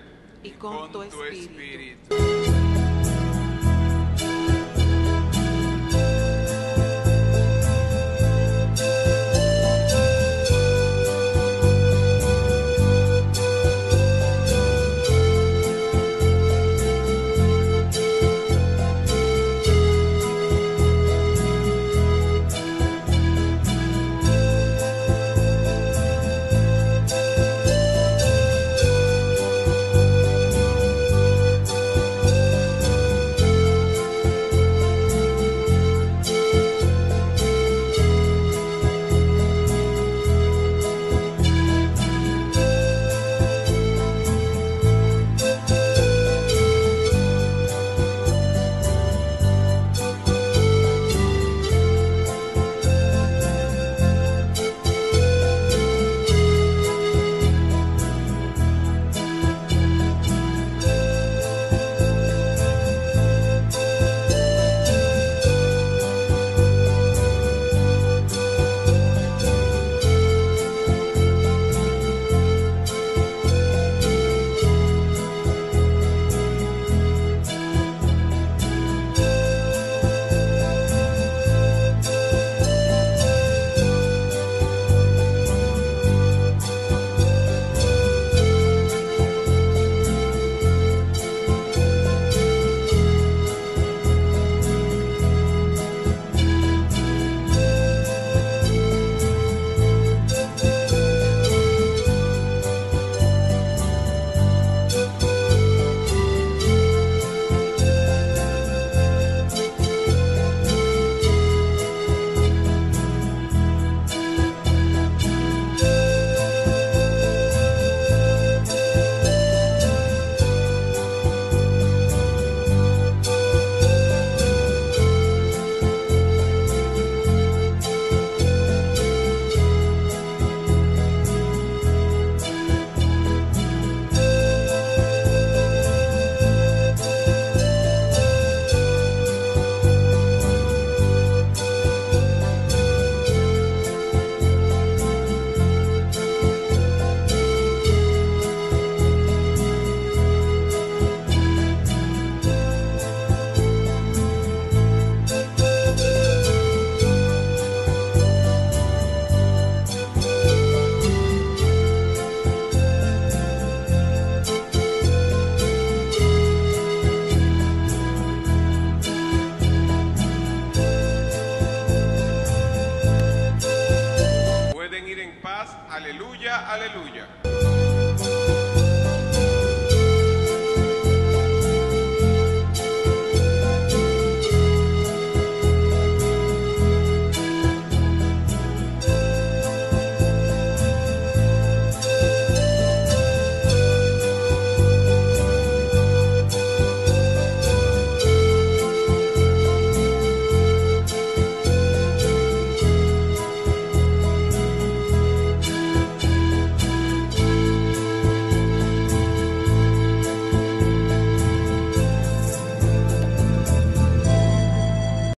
Padre, y con tu Espíritu.